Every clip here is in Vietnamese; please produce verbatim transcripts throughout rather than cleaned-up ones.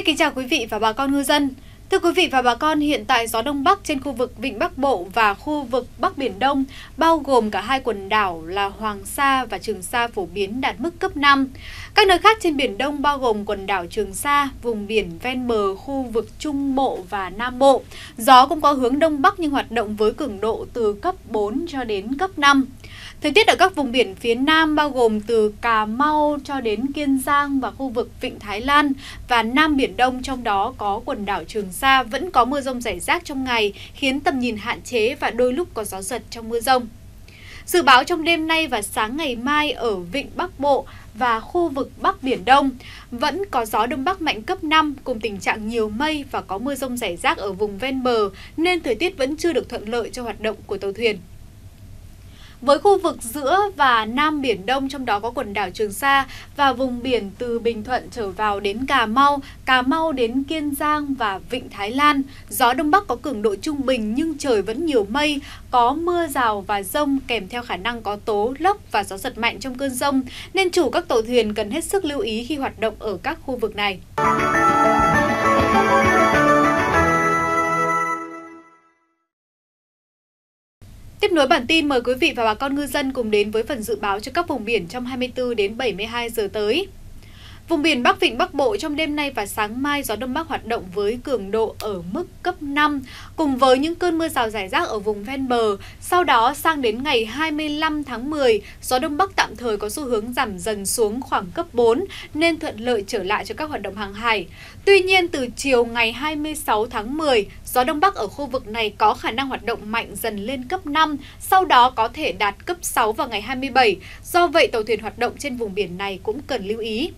Xin kính chào quý vị và bà con ngư dân. Thưa quý vị và bà con, hiện tại gió Đông Bắc trên khu vực Vịnh Bắc Bộ và khu vực Bắc Biển Đông, bao gồm cả hai quần đảo là Hoàng Sa và Trường Sa phổ biến đạt mức cấp năm. Các nơi khác trên Biển Đông bao gồm quần đảo Trường Sa, vùng biển ven bờ khu vực Trung Bộ và Nam Bộ. Gió cũng có hướng Đông Bắc nhưng hoạt động với cường độ từ cấp bốn cho đến cấp năm. Thời tiết ở các vùng biển phía Nam bao gồm từ Cà Mau cho đến Kiên Giang và khu vực Vịnh Thái Lan và Nam Biển Đông, trong đó có quần đảo Trường Sa vẫn có mưa rông rải rác trong ngày, khiến tầm nhìn hạn chế và đôi lúc có gió giật trong mưa rông. Dự báo trong đêm nay và sáng ngày mai ở Vịnh Bắc Bộ và khu vực Bắc Biển Đông vẫn có gió Đông Bắc mạnh cấp năm cùng tình trạng nhiều mây và có mưa rông rải rác ở vùng ven bờ, nên thời tiết vẫn chưa được thuận lợi cho hoạt động của tàu thuyền. Với khu vực giữa và Nam Biển Đông, trong đó có quần đảo Trường Sa và vùng biển từ Bình Thuận trở vào đến Cà Mau, Cà Mau đến Kiên Giang và Vịnh Thái Lan, gió Đông Bắc có cường độ trung bình nhưng trời vẫn nhiều mây, có mưa rào và dông kèm theo khả năng có tố, lốc và gió giật mạnh trong cơn dông, nên chủ các tàu thuyền cần hết sức lưu ý khi hoạt động ở các khu vực này. Tiếp nối bản tin, mời quý vị và bà con ngư dân cùng đến với phần dự báo cho các vùng biển trong hai mươi tư đến bảy mươi hai giờ tới. Vùng biển Bắc Vịnh Bắc Bộ trong đêm nay và sáng mai gió Đông Bắc hoạt động với cường độ ở mức cấp năm, cùng với những cơn mưa rào rải rác ở vùng ven bờ. Sau đó sang đến ngày hai mươi lăm tháng mười, gió Đông Bắc tạm thời có xu hướng giảm dần xuống khoảng cấp bốn, nên thuận lợi trở lại cho các hoạt động hàng hải. Tuy nhiên, từ chiều ngày hai mươi sáu tháng mười, gió Đông Bắc ở khu vực này có khả năng hoạt động mạnh dần lên cấp năm, sau đó có thể đạt cấp sáu vào ngày hai mươi bảy. Do vậy, tàu thuyền hoạt động trên vùng biển này cũng cần lưu ý.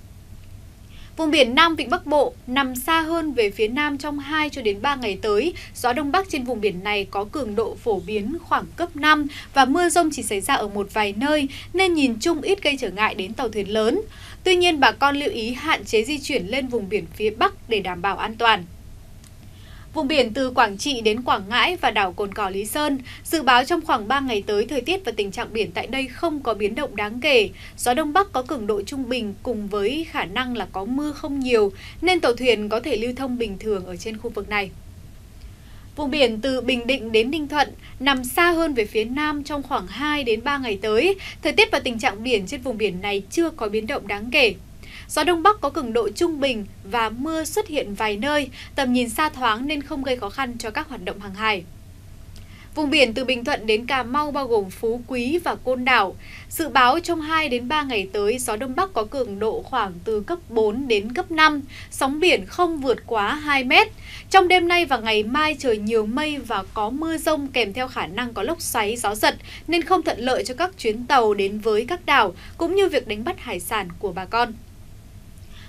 Vùng biển Nam Vịnh Bắc Bộ nằm xa hơn về phía Nam trong hai cho đến ba ngày tới. Gió Đông Bắc trên vùng biển này có cường độ phổ biến khoảng cấp năm và mưa rông chỉ xảy ra ở một vài nơi, nên nhìn chung ít gây trở ngại đến tàu thuyền lớn. Tuy nhiên, bà con lưu ý hạn chế di chuyển lên vùng biển phía Bắc để đảm bảo an toàn. Vùng biển từ Quảng Trị đến Quảng Ngãi và đảo Cồn Cỏ Lý Sơn, dự báo trong khoảng ba ngày tới thời tiết và tình trạng biển tại đây không có biến động đáng kể. Gió Đông Bắc có cường độ trung bình cùng với khả năng là có mưa không nhiều, nên tàu thuyền có thể lưu thông bình thường ở trên khu vực này. Vùng biển từ Bình Định đến Ninh Thuận nằm xa hơn về phía Nam trong khoảng hai đến ba ngày tới. Thời tiết và tình trạng biển trên vùng biển này chưa có biến động đáng kể. Gió Đông Bắc có cường độ trung bình và mưa xuất hiện vài nơi, tầm nhìn xa thoáng nên không gây khó khăn cho các hoạt động hàng hải. Vùng biển từ Bình Thuận đến Cà Mau bao gồm Phú Quý và Côn Đảo. Dự báo trong hai đến ba ngày tới, gió Đông Bắc có cường độ khoảng từ cấp bốn đến cấp năm, sóng biển không vượt quá hai mét. Trong đêm nay và ngày mai trời nhiều mây và có mưa rông kèm theo khả năng có lốc xoáy, gió giật, nên không thuận lợi cho các chuyến tàu đến với các đảo cũng như việc đánh bắt hải sản của bà con.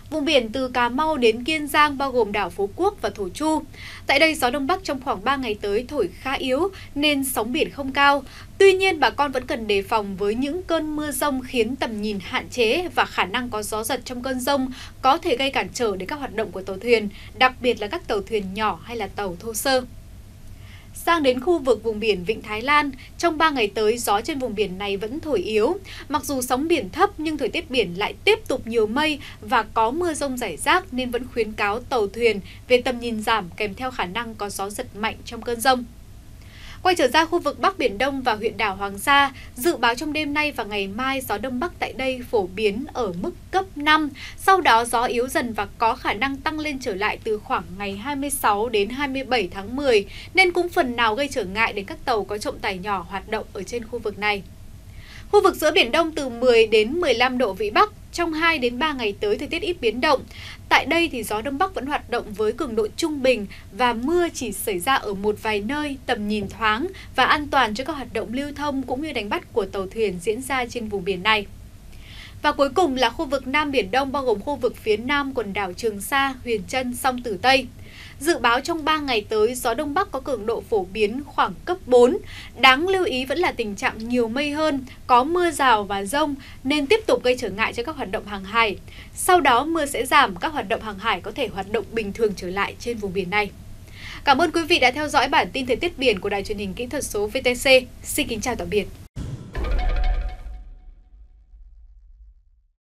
Vùng biển từ Cà Mau đến Kiên Giang bao gồm đảo Phú Quốc và Thổ Chu. Tại đây, gió Đông Bắc trong khoảng ba ngày tới thổi khá yếu nên sóng biển không cao. Tuy nhiên, bà con vẫn cần đề phòng với những cơn mưa rông khiến tầm nhìn hạn chế và khả năng có gió giật trong cơn rông có thể gây cản trở đến các hoạt động của tàu thuyền, đặc biệt là các tàu thuyền nhỏ hay là tàu thô sơ. Sang đến khu vực vùng biển Vịnh Thái Lan, trong ba ngày tới gió trên vùng biển này vẫn thổi yếu. Mặc dù sóng biển thấp nhưng thời tiết biển lại tiếp tục nhiều mây và có mưa rông rải rác, nên vẫn khuyến cáo tàu thuyền về tầm nhìn giảm kèm theo khả năng có gió giật mạnh trong cơn rông. Quay trở ra khu vực Bắc Biển Đông và huyện đảo Hoàng Sa, dự báo trong đêm nay và ngày mai gió Đông Bắc tại đây phổ biến ở mức cấp năm, sau đó gió yếu dần và có khả năng tăng lên trở lại từ khoảng ngày hai mươi sáu đến hai mươi bảy tháng mười, nên cũng phần nào gây trở ngại đến các tàu có trọng tải nhỏ hoạt động ở trên khu vực này. Khu vực giữa Biển Đông từ mười đến mười lăm độ Vĩ Bắc, trong hai đến ba ngày tới thời tiết ít biến động. Tại đây thì gió Đông Bắc vẫn hoạt động với cường độ trung bình và mưa chỉ xảy ra ở một vài nơi, tầm nhìn thoáng và an toàn cho các hoạt động lưu thông cũng như đánh bắt của tàu thuyền diễn ra trên vùng biển này. Và cuối cùng là khu vực Nam Biển Đông bao gồm khu vực phía Nam quần đảo Trường Sa, Huyền Trân, Song Tử Tây. Dự báo trong ba ngày tới, gió Đông Bắc có cường độ phổ biến khoảng cấp bốn. Đáng lưu ý vẫn là tình trạng nhiều mây hơn, có mưa rào và dông nên tiếp tục gây trở ngại cho các hoạt động hàng hải. Sau đó mưa sẽ giảm, các hoạt động hàng hải có thể hoạt động bình thường trở lại trên vùng biển này. Cảm ơn quý vị đã theo dõi bản tin thời tiết biển của Đài Truyền hình Kỹ thuật số vê tê xê. Xin kính chào tạm biệt.